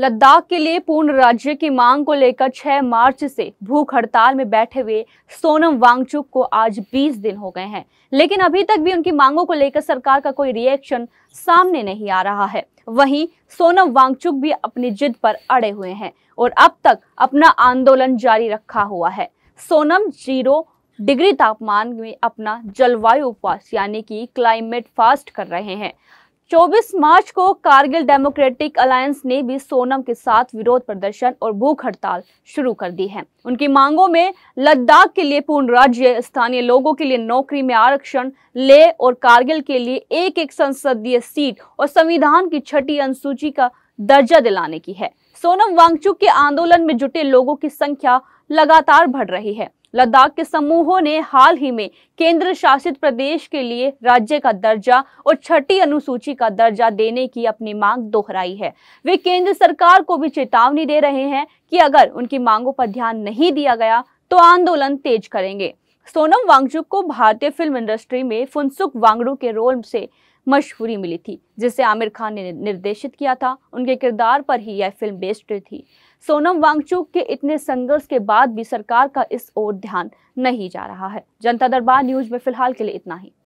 लद्दाख के लिए पूर्ण राज्य की मांग को लेकर 6 मार्च से भूख हड़ताल में बैठे हुए सोनम वांगचुक को आज 20 दिन हो गए हैं, लेकिन अभी तक भी उनकी मांगों को लेकर सरकार का कोई रिएक्शन सामने नहीं आ रहा है। वहीं सोनम वांगचुक भी अपनी जिद पर अड़े हुए हैं और अब तक अपना आंदोलन जारी रखा हुआ है। सोनम 0 डिग्री तापमान में अपना जलवायु उपवास यानी कि क्लाइमेट फास्ट कर रहे हैं। 24 मार्च को कारगिल डेमोक्रेटिक अलायंस ने भी सोनम के साथ विरोध प्रदर्शन और भूख हड़ताल शुरू कर दी है। उनकी मांगों में लद्दाख के लिए पूर्ण राज्य, स्थानीय लोगों के लिए नौकरी में आरक्षण, लेह और कारगिल के लिए एक संसदीय सीट और संविधान की 6ठी अनुसूची का दर्जा दिलाने की है। सोनम वांगचुक के आंदोलन में जुटे लोगों की संख्या लगातार बढ़ रही है। लद्दाख के समूहों ने हाल ही में केंद्र शासित प्रदेश के लिए राज्य का दर्जा और 6ठी अनुसूची का दर्जा देने की अपनी मांग दोहराई है। वे केंद्र सरकार को भी चेतावनी दे रहे हैं कि अगर उनकी मांगों पर ध्यान नहीं दिया गया तो आंदोलन तेज करेंगे। सोनम वांगचुक को भारतीय फिल्म इंडस्ट्री में फुनसुक वांगडू के रोल से मशहूरी मिली थी, जिसे आमिर खान ने निर्देशित किया था। उनके किरदार पर ही यह फिल्म बेस्ड थी। सोनम वांगचुक के इतने संघर्ष के बाद भी सरकार का इस ओर ध्यान नहीं जा रहा है। जनता दरबार न्यूज में फिलहाल के लिए इतना ही।